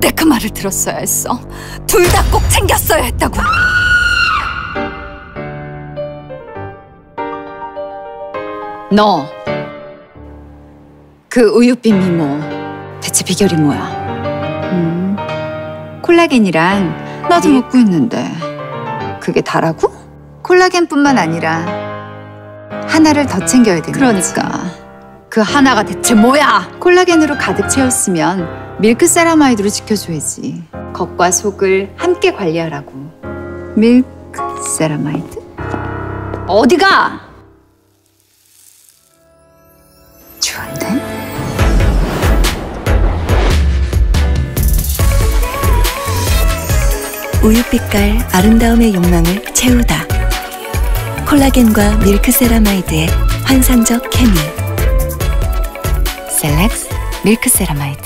그때 그 말을 들었어야 했어. 둘 다 꼭 챙겼어야 했다고. 너, 그 우유빛 미모 대체 비결이 뭐야? 콜라겐이랑 나도 먹고 있는데 그게 다라고? 콜라겐뿐만 아니라 하나를 더 챙겨야 되는 거지. 그러니까 그 하나가 대체 뭐야? 콜라겐으로 가득 채웠으면 밀크세라마이드로 지켜줘야지. 겉과 속을 함께 관리하라고. 밀크세라마이드? 어디가? 좋은데? 우유빛깔 아름다움의 욕망을 채우다. 콜라겐과 밀크세라마이드의 환상적 케미. 셀렉스 밀크세라마이드.